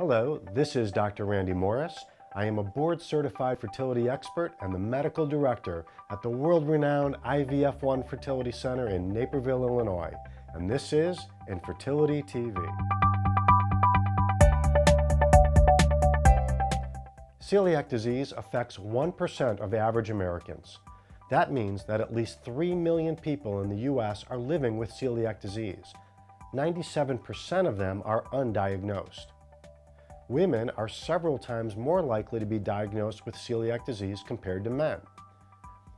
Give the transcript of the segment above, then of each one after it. Hello, this is Dr. Randy Morris. I am a board-certified fertility expert and the medical director at the world-renowned IVF1 Fertility Center in Naperville, Illinois, and this is Infertility TV. Celiac disease affects 1% of average Americans. That means that at least 3 million people in the U.S. are living with celiac disease. 97% of them are undiagnosed. Women are several times more likely to be diagnosed with celiac disease compared to men.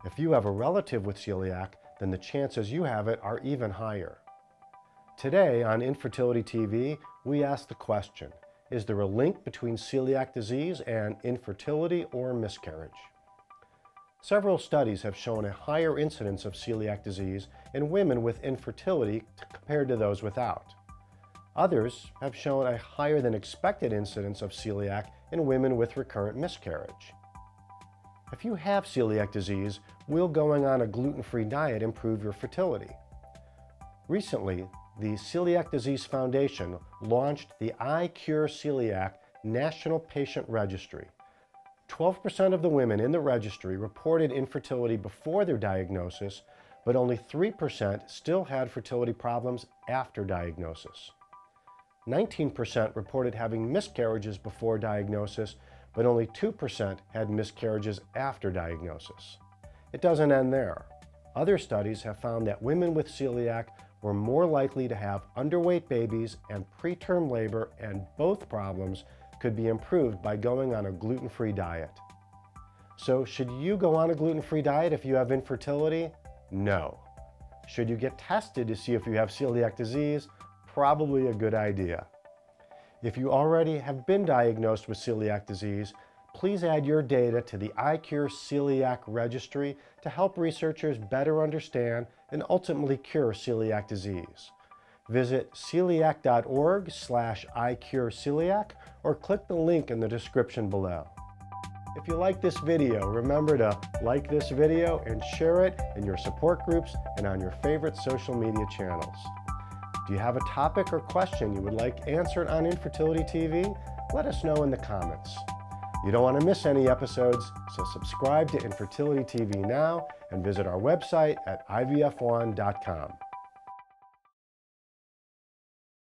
If you have a relative with celiac, then the chances you have it are even higher. Today on Infertility TV, we ask the question, is there a link between celiac disease and infertility or miscarriage? Several studies have shown a higher incidence of celiac disease in women with infertility compared to those without. Others have shown a higher than expected incidence of celiac in women with recurrent miscarriage. If you have celiac disease, will going on a gluten-free diet improve your fertility? Recently, the Celiac Disease Foundation launched the iCureCeliac National Patient Registry. 12% of the women in the registry reported infertility before their diagnosis, but only 3% still had fertility problems after diagnosis. 19% reported having miscarriages before diagnosis, but only 2% had miscarriages after diagnosis. It doesn't end there. Other studies have found that women with celiac were more likely to have underweight babies and preterm labor, and both problems could be improved by going on a gluten-free diet. So should you go on a gluten-free diet if you have infertility? No. Should you get tested to see if you have celiac disease? Probably a good idea. If you already have been diagnosed with celiac disease, please add your data to the iCureCeliac registry to help researchers better understand and ultimately cure celiac disease. Visit celiac.org/iCureCeliac or click the link in the description below. If you like this video, remember to like this video and share it in your support groups and on your favorite social media channels. Do you have a topic or question you would like answered on Infertility TV? Let us know in the comments. You don't want to miss any episodes, so subscribe to Infertility TV now and visit our website at IVF1.com.